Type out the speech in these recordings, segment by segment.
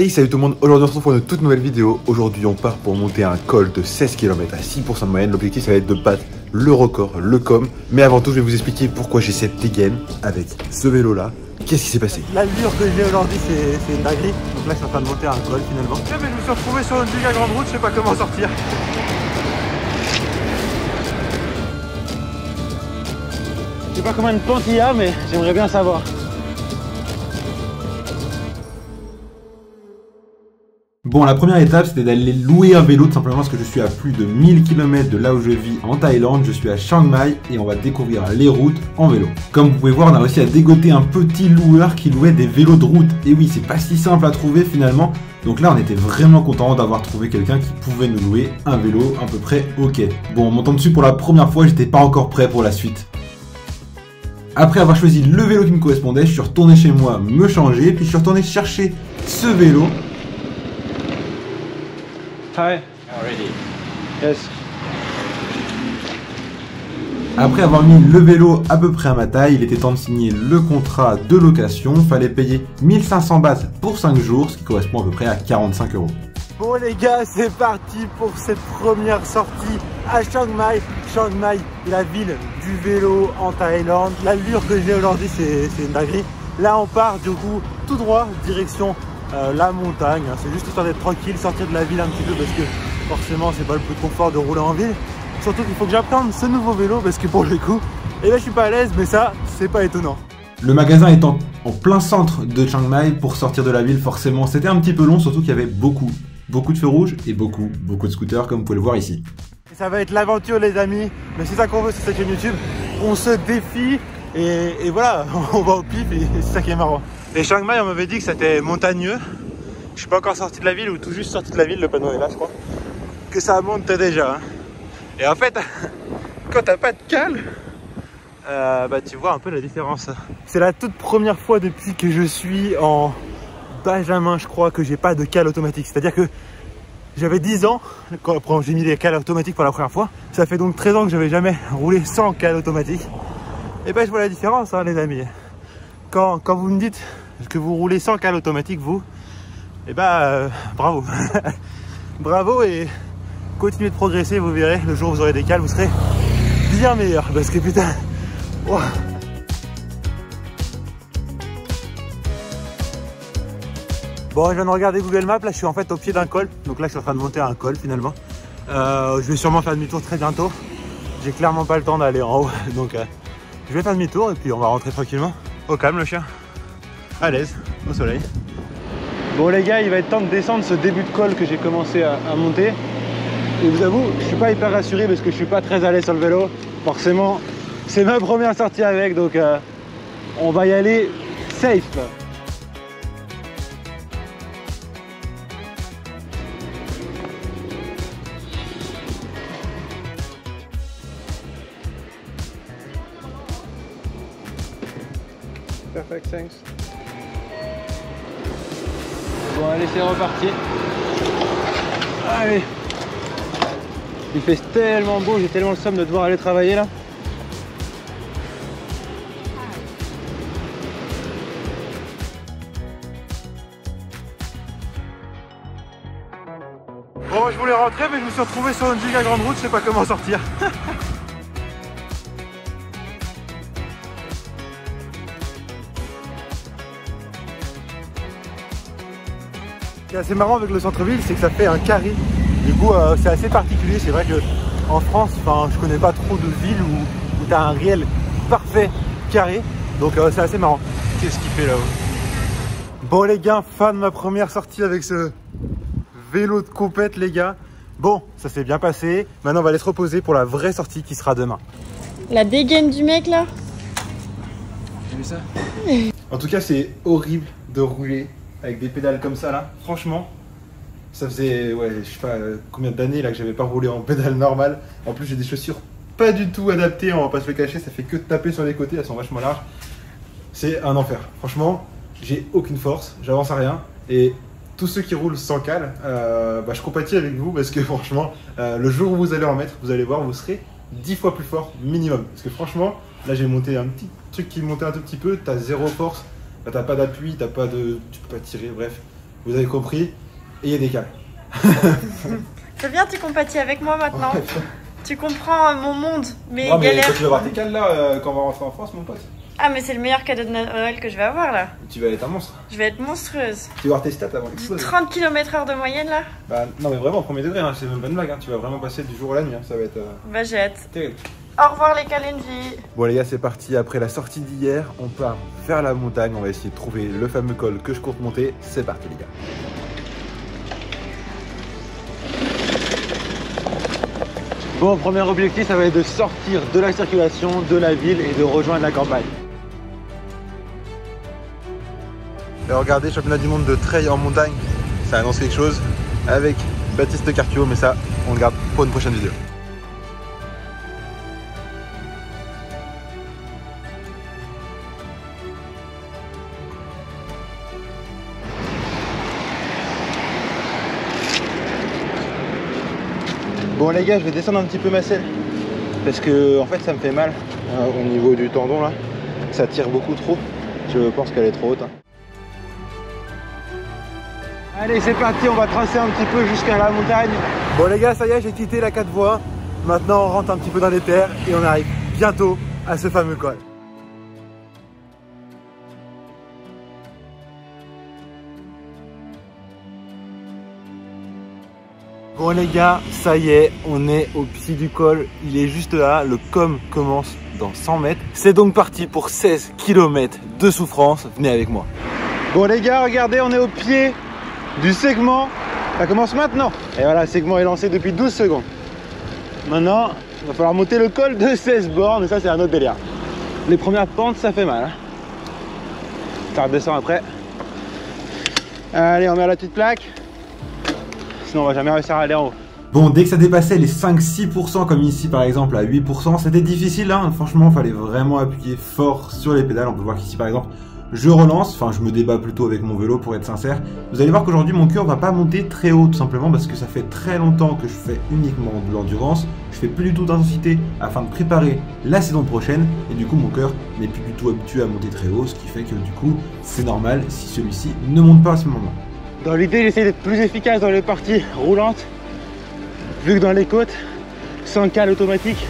Hey salut tout le monde, aujourd'hui on se retrouve pour une toute nouvelle vidéo. Aujourd'hui on part pour monter un col de 16 km à 6% de moyenne. L'objectif ça va être de battre le record, le com. Mais avant tout je vais vous expliquer pourquoi j'ai cette dégaine avec ce vélo là. Qu'est-ce qui s'est passé? L'allure que j'ai aujourd'hui c'est une dinguerie. Donc là je suis en train de monter un col finalement. Tiens mais je me suis retrouvé sur une giga grande route, je sais pas comment sortir. Je sais pas combien de pentes il y a mais j'aimerais bien savoir. Bon, la première étape, c'était d'aller louer un vélo, tout simplement parce que je suis à plus de 1000 km de là où je vis en Thaïlande. Je suis à Chiang Mai et on va découvrir les routes en vélo. Comme vous pouvez voir, on a réussi à dégoter un petit loueur qui louait des vélos de route. Et oui, c'est pas si simple à trouver finalement. Donc là, on était vraiment content d'avoir trouvé quelqu'un qui pouvait nous louer un vélo à peu près OK. Bon, en montant dessus pour la première fois, j'étais pas encore prêt pour la suite. Après avoir choisi le vélo qui me correspondait, je suis retourné chez moi me changer, puis je suis retourné chercher ce vélo. Après avoir mis le vélo à peu près à ma taille, il était temps de signer le contrat de location. Fallait payer 1500 bahts pour 5 jours, ce qui correspond à peu près à 45 euros. Bon les gars, c'est parti pour cette première sortie à Chiang Mai. Chiang Mai, la ville du vélo en Thaïlande. L'allure que j'ai aujourd'hui, c'est une dinguerie. Là, on part du coup tout droit, direction la montagne, hein. C'est juste histoire d'être tranquille, sortir de la ville un petit peu parce que forcément c'est pas le plus confort de rouler en ville. Surtout qu'il faut que j'apprenne ce nouveau vélo parce que pour le coup, et là je suis pas à l'aise mais ça c'est pas étonnant. Le magasin étant en plein centre de Chiang Mai, pour sortir de la ville forcément c'était un petit peu long, surtout qu'il y avait beaucoup de feux rouges et beaucoup de scooters comme vous pouvez le voir ici. Ça va être l'aventure les amis, mais c'est ça qu'on veut sur cette chaîne YouTube, on se défie et voilà, on va au pif et c'est ça qui est marrant. Et Chiang Mai, on m'avait dit que c'était montagneux. Je suis pas encore sorti de la ville ou tout juste sorti de la ville, le panneau est là je crois. Que ça monte déjà hein. Et en fait, quand t'as pas de cale, bah tu vois un peu la différence. C'est la toute première fois depuis que je suis en Benjamin je crois que j'ai pas de cale automatique. C'est-à-dire que j'avais 10 ans quand j'ai mis les cales automatiques pour la première fois. Ça fait donc 13 ans que j'avais jamais roulé sans cale automatique. Et bah je vois la différence hein, les amis. Quand vous me dites que vous roulez sans cale automatique, vous, et bah bravo. Bravo et continuez de progresser, vous verrez, le jour où vous aurez des cales, vous serez bien meilleur. Parce que putain, wow. Bon, je viens de regarder Google Maps, là je suis en fait au pied d'un col. Donc là je suis en train de monter à un col finalement. Je vais sûrement faire demi-tour très bientôt. J'ai clairement pas le temps d'aller en haut. Donc je vais faire demi-tour et puis on va rentrer tranquillement. Au calme le chien, à l'aise, au soleil. Bon les gars, il va être temps de descendre ce début de col que j'ai commencé à monter. Et je vous avoue, je suis pas hyper rassuré parce que je suis pas très à l'aise sur le vélo. Forcément, c'est ma première sortie avec, donc on va y aller safe. Perfect, thanks. Bon, allez, c'est reparti. Allez. Il fait tellement beau, j'ai tellement le somme de devoir aller travailler là. Bon, je voulais rentrer, mais je me suis retrouvé sur une giga grande route, je sais pas comment sortir. Ce qui est assez marrant avec le centre-ville, c'est que ça fait un carré. Du coup, c'est assez particulier. C'est vrai qu'en France, je connais pas trop de villes où tu as un réel parfait carré. Donc, c'est assez marrant. Qu'est-ce qu'il fait là-haut? Bon, les gars, fin de ma première sortie avec ce vélo de compète, les gars. Bon, ça s'est bien passé. Maintenant, on va aller se reposer pour la vraie sortie qui sera demain. La dégaine du mec, là. T'as vu ça? En tout cas, c'est horrible de rouler avec des pédales comme ça là, franchement, ça faisait, ouais, je sais pas combien d'années là que j'avais pas roulé en pédale normale. En plus j'ai des chaussures pas du tout adaptées, on va pas se le cacher, ça fait que taper sur les côtés, elles sont vachement larges. C'est un enfer, franchement, j'ai aucune force, j'avance à rien. Et tous ceux qui roulent sans cale, je compatis avec vous parce que franchement, le jour où vous allez en mettre, vous allez voir, vous serez 10 fois plus fort minimum. Parce que franchement, là j'ai monté un petit truc qui montait un tout petit peu, t'as zéro force. T'as pas d'appui, t'as pas de. Tu peux pas tirer, bref. Vous avez compris, ayez des câbles. C'est bien, tu compatis avec moi maintenant. Ouais. Tu comprends mon monde, mais galère. Quand tu vas voir tes cales là, quand on va rentrer en France, mon pote. Ah, mais c'est le meilleur cadeau de Noël que je vais avoir là. Tu vas être un monstre. Je vais être monstrueuse. Tu vas voir tes stats avant d'exploser. 30 km/h de moyenne là. Bah, non, mais vraiment, premier degré, hein, c'est même pas une blague. Hein. Tu vas vraiment passer du jour au la nuit. Hein. Ça va être. Bah, j'ai hâte. Terrible. Au revoir les calendriers. Bon les gars, c'est parti. Après la sortie d'hier, on part vers la montagne. On va essayer de trouver le fameux col que je compte monter. C'est parti les gars. Bon, premier objectif, ça va être de sortir de la circulation, de la ville et de rejoindre la campagne. Alors regardez, championnat du monde de trail en montagne. Ça annonce quelque chose avec Baptiste Carquio, mais ça, on le garde pour une prochaine vidéo. Bon les gars, je vais descendre un petit peu ma selle parce que en fait ça me fait mal au niveau du tendon là, ça tire beaucoup trop, je pense qu'elle est trop haute. Hein. Allez c'est parti, on va tracer un petit peu jusqu'à la montagne. Bon les gars, ça y est, j'ai quitté la 4 voies, maintenant on rentre un petit peu dans les terres et on arrive bientôt à ce fameux col. Bon les gars, ça y est, on est au pied du col, il est juste là, le com commence dans 100 mètres. C'est donc parti pour 16 km de souffrance, venez avec moi. Bon les gars, regardez, on est au pied du segment, ça commence maintenant. Et voilà, le segment est lancé depuis 12 secondes. Maintenant, il va falloir monter le col de 16 bornes, et ça c'est un autre délire. Les premières pentes, ça fait mal. Hein. Ça redescend après. Allez, on met à la petite plaque. Sinon on va jamais réussir à aller en haut. Bon, dès que ça dépassait les 5-6% comme ici par exemple à 8%, c'était difficile hein, franchement fallait vraiment appuyer fort sur les pédales. On peut voir qu'ici par exemple je relance, enfin je me débat plutôt avec mon vélo pour être sincère. Vous allez voir qu'aujourd'hui mon cœur va pas monter très haut tout simplement parce que ça fait très longtemps que je fais uniquement de l'endurance, je fais plus du tout d'intensité afin de préparer la saison prochaine et du coup mon cœur n'est plus du tout habitué à monter très haut, ce qui fait que du coup c'est normal si celui-ci ne monte pas à ce moment. Dans l'idée, j'essaie d'être plus efficace dans les parties roulantes, vu que dans les côtes, sans cale automatique,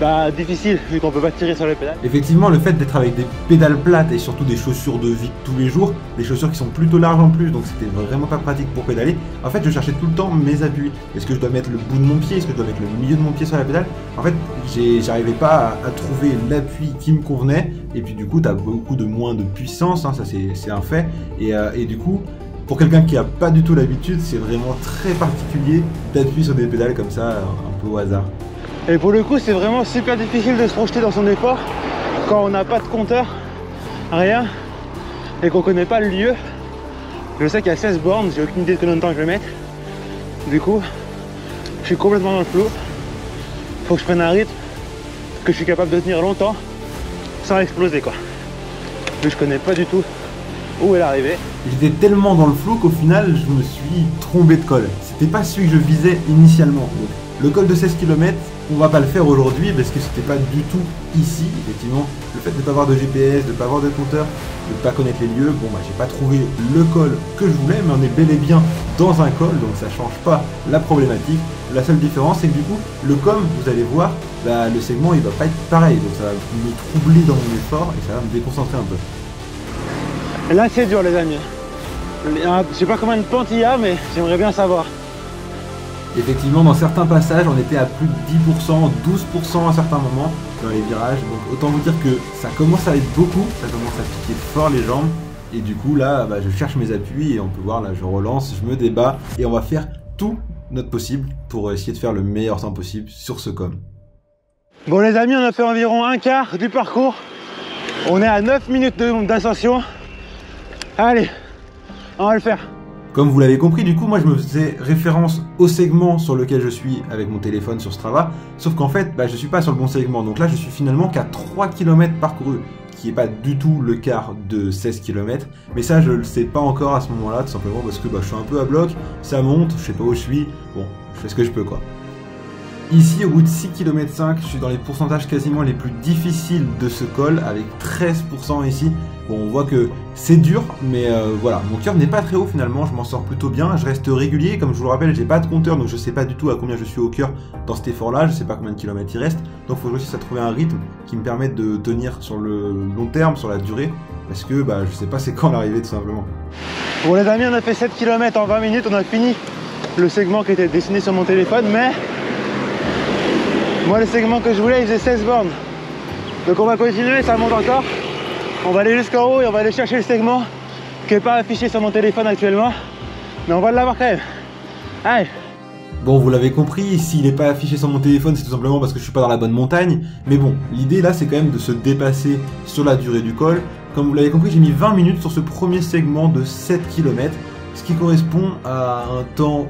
bah difficile vu qu'on peut pas tirer sur les pédales. Effectivement, le fait d'être avec des pédales plates et surtout des chaussures de vie tous les jours, des chaussures qui sont plutôt larges en plus, donc c'était vraiment pas pratique pour pédaler. En fait, je cherchais tout le temps mes appuis. Est-ce que je dois mettre le bout de mon pied? Est-ce que je dois mettre le milieu de mon pied sur la pédale? En fait, j'arrivais pas à trouver l'appui qui me convenait. Et puis du coup, t'as beaucoup de moins de puissance, hein, ça c'est un fait. Et du coup, pour quelqu'un qui n'a pas du tout l'habitude, c'est vraiment très particulier d'appuyer sur des pédales comme ça, un peu au hasard. Et pour le coup, c'est vraiment super difficile de se projeter dans son effort quand on n'a pas de compteur, rien, et qu'on ne connaît pas le lieu. Je sais qu'il y a 16 bornes, j'ai aucune idée de combien de temps je vais mettre. Du coup, je suis complètement dans le flou. Il faut que je prenne un rythme que je suis capable de tenir longtemps sans exploser, quoi. Mais je ne connais pas du tout où est l'arrivée. J'étais tellement dans le flou qu'au final, je me suis trompé de col. C'était pas celui que je visais initialement. Donc, le col de 16 km, on va pas le faire aujourd'hui parce que c'était pas du tout ici. Effectivement, le fait de ne pas avoir de GPS, de ne pas avoir de compteur, de ne pas connaître les lieux, bon bah j'ai pas trouvé le col que je voulais, mais on est bel et bien dans un col, donc ça change pas la problématique. La seule différence, c'est que du coup, le com, vous allez voir, bah, le segment, il va pas être pareil. Donc ça va me troubler dans mon effort et ça va me déconcentrer un peu. Là c'est dur les amis, je sais pas combien de pentes il y a mais j'aimerais bien savoir. Effectivement dans certains passages on était à plus de 10%, 12% à certains moments dans les virages. Donc autant vous dire que ça commence à être beaucoup, ça commence à piquer fort les jambes. Et du coup là bah, je cherche mes appuis et on peut voir là je relance, je me débat et on va faire tout notre possible pour essayer de faire le meilleur temps possible sur ce com. Bon les amis on a fait environ un quart du parcours, on est à 9 minutes d'ascension. Allez, on va le faire. Comme vous l'avez compris, du coup, moi je me faisais référence au segment sur lequel je suis avec mon téléphone sur Strava, sauf qu'en fait, bah, je suis pas sur le bon segment, donc là je suis finalement qu'à 3 km parcourus, qui est pas du tout le quart de 16 km, mais ça je le sais pas encore à ce moment-là, tout simplement parce que bah, je suis un peu à bloc, ça monte, je sais pas où je suis, bon, je fais ce que je peux quoi. Ici, au bout de 6,5 km, je suis dans les pourcentages quasiment les plus difficiles de ce col, avec 13% ici. Bon, on voit que c'est dur, mais voilà, mon cœur n'est pas très haut finalement, je m'en sors plutôt bien, je reste régulier, comme je vous le rappelle, j'ai pas de compteur, donc je sais pas du tout à combien je suis au cœur dans cet effort-là, je sais pas combien de kilomètres il reste, donc faut que je réussisse à trouver un rythme qui me permette de tenir sur le long terme, sur la durée, parce que bah, je sais pas c'est quand l'arrivée tout simplement. Bon les amis, on a fait 7 km en 20 minutes, on a fini le segment qui était dessiné sur mon téléphone, mais moi le segment que je voulais, il faisait 16 bornes, donc on va continuer, ça monte encore. On va aller jusqu'en haut et on va aller chercher le segment qui n'est pas affiché sur mon téléphone actuellement. Mais on va l'avoir quand même. Allez! Bon, vous l'avez compris, s'il n'est pas affiché sur mon téléphone, c'est tout simplement parce que je suis pas dans la bonne montagne. Mais bon, l'idée là, c'est quand même de se dépasser sur la durée du col. Comme vous l'avez compris, j'ai mis 20 minutes sur ce premier segment de 7 km. Ce qui correspond à un temps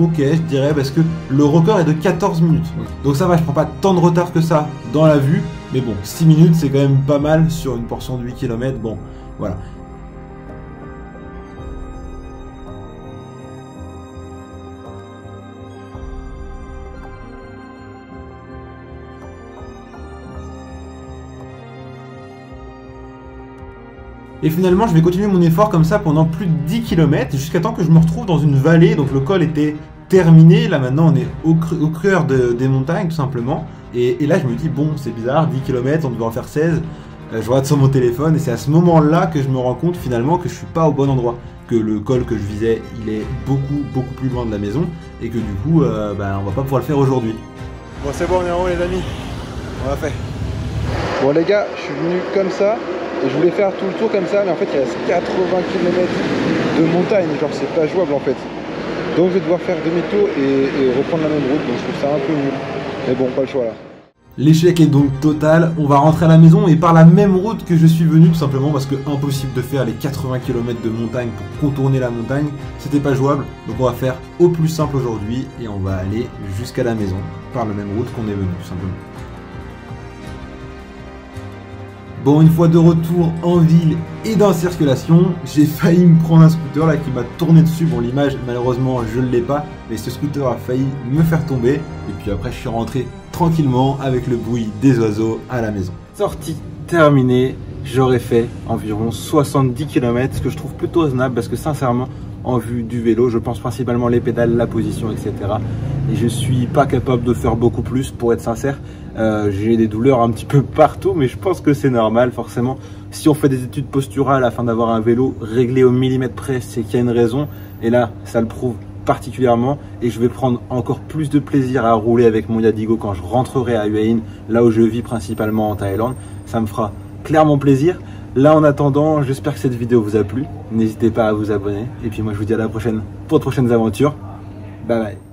ok, je dirais, parce que le record est de 14 minutes. Donc ça va, je prends pas tant de retard que ça dans la vue. Mais bon, 6 minutes, c'est quand même pas mal sur une portion de 8 km. Bon, voilà. Et finalement, je vais continuer mon effort comme ça pendant plus de 10 km jusqu'à temps que je me retrouve dans une vallée. Donc le col était terminé. Là, maintenant, on est au cœur des montagnes, tout simplement. Et là, je me dis, bon, c'est bizarre, 10 km, on devait en faire 16. Je regarde sur mon téléphone et c'est à ce moment-là que je me rends compte finalement que je suis pas au bon endroit. Que le col que je visais, il est beaucoup plus loin de la maison et que du coup, on va pas pouvoir le faire aujourd'hui. Bon, c'est bon, on est en haut, les amis. On l'a fait. Bon, les gars, je suis venu comme ça et je voulais faire tout le tour comme ça, mais en fait, il reste 80 km de montagne. Genre, c'est pas jouable en fait. Donc, je vais devoir faire demi-tour et reprendre la même route. Donc, je trouve ça un peu nul. Mais bon, pas le choix là. L'échec est donc total, on va rentrer à la maison et par la même route que je suis venu, tout simplement parce que impossible de faire les 80 km de montagne pour contourner la montagne, c'était pas jouable, donc on va faire au plus simple aujourd'hui et on va aller jusqu'à la maison par la même route qu'on est venu, tout simplement. Bon, une fois de retour en ville et dans la circulation, j'ai failli me prendre un scooter là qui m'a tourné dessus. Bon, l'image, malheureusement, je ne l'ai pas, mais ce scooter a failli me faire tomber. Et puis après, je suis rentré tranquillement avec le bruit des oiseaux à la maison. Sortie terminée, j'aurais fait environ 70 km, ce que je trouve plutôt raisonnable parce que sincèrement, en vue du vélo, je pense principalement les pédales, la position, etc. Et je suis pas capable de faire beaucoup plus, pour être sincère. J'ai des douleurs un petit peu partout, mais je pense que c'est normal, forcément. Si on fait des études posturales afin d'avoir un vélo réglé au millimètre près, c'est qu'il y a une raison. Et là, ça le prouve particulièrement. Et je vais prendre encore plus de plaisir à rouler avec mon Yadigo quand je rentrerai à Hue In, là où je vis principalement en Thaïlande. Ça me fera clairement plaisir. Là, en attendant, j'espère que cette vidéo vous a plu. N'hésitez pas à vous abonner. Et puis moi, je vous dis à la prochaine pour de prochaines aventures. Bye bye.